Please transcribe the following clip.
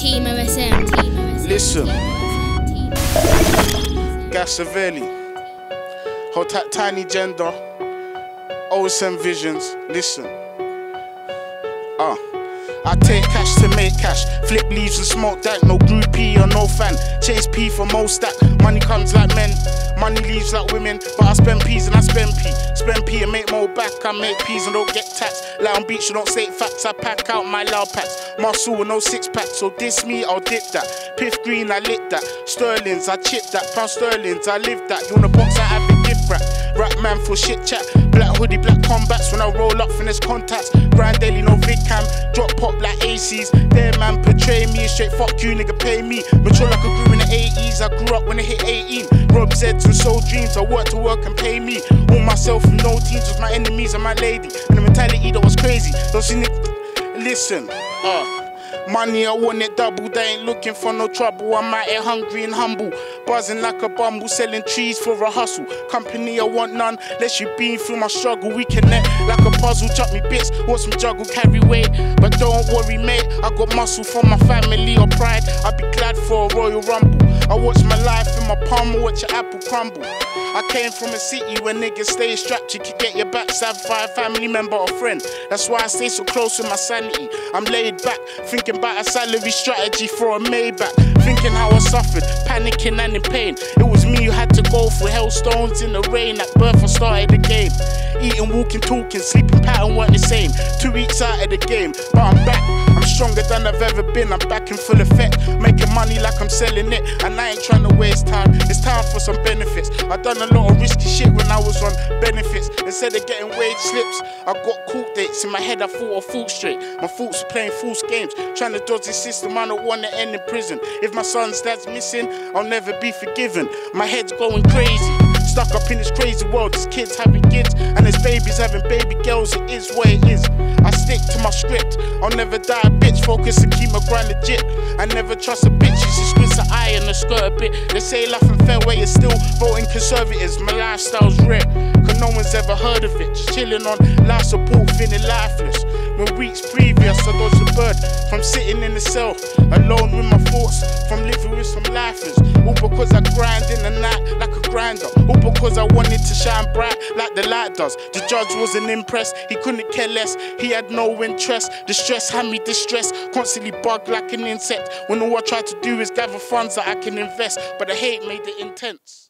Team OSM. Listen. Gasavelli. Hot Tiny Gender. OSM Visions. Listen. I take cash to make cash, flip leaves and smoke dank. No groupie or no fan, chase P for most stack. Money comes like men, money leaves like women, but I spend P's and I spend P. Spend P and make more back, I make P's and don't get taxed. Lounge beach and don't state facts, I pack out my loud packs. Muscle with no six packs, so diss me, I'll dip that. Piff green, I lit that. Sterlings, I chip that. Pound sterlings, I live that. You want a box, I have a gift wrap. Rap man for shit chat. Black hoodie, black combats. When I roll up, finesse contacts. Grind daily, no vid cam. Drop pop like ACs. Their man portray me. Straight fuck you, nigga, pay me. Mature like a grew in the 80s. I grew up when I hit 18. Rob Zeds and sold dreams. I work to work and pay me. All myself and no teams was my enemies and my lady. And the mentality that was crazy. Don't see listen. Money, I want it double, they ain't looking for no trouble. I'm out here hungry and humble, buzzing like a bumble, selling trees for a hustle. Company, I want none, unless you been through my struggle. We connect like a puzzle, chuck me bits, watch me juggle, carry weight. But don't worry, mate, I got muscle for my family or pride. I'd be glad for a royal rumble. I watch my life in my palm, I watch an apple crumble. I came from a city where niggas stay strapped. You could get your back stabbed by a family member or friend. That's why I stay so close with my sanity. I'm laid back, thinking about a salary strategy for a Maybach. Thinking how I suffered, panicking and in pain. It was me who had to go through hailstones in the rain. At birth I started the game. Eating, walking, talking, sleeping pattern weren't the same. 2 weeks out of the game, but I'm back. I'm stronger than I've ever been, I'm back in full effect. Making money like I'm selling it, and I ain't trying to waste time. It's time for some benefits. I done a lot of risky shit when I was on benefits. Instead of getting wage slips, I got court dates. In my head I thought I fought straight. My thoughts were playing false games, trying to dodge this system. I don't want to end in prison. If my son's dad's missing, I'll never be forgiven. My head's going crazy, stuck up in this crazy world. There's kids having kids and there's babies having baby girls. It is what it is. I stick to my script. I'll never die a bitch, focus and keep my grind legit. I never trust a bitch, she squints her eye and her skirt a bit. They say life and fairway is still voting conservatives. My lifestyle's rare, cause no one's ever heard of it. Just chilling on life support, feeling lifeless. When weeks previous I dodged a bird from sitting in the cell, alone with my thoughts, from living with some lifers. All because I grind in the night like a grinder. All because I wanted to shine bright like the light does. The judge wasn't impressed, he couldn't care less. He had no interest. The stress had me distressed, constantly bugged like an insect. When all I tried to do is gather funds that I can invest, but the hate made it intense.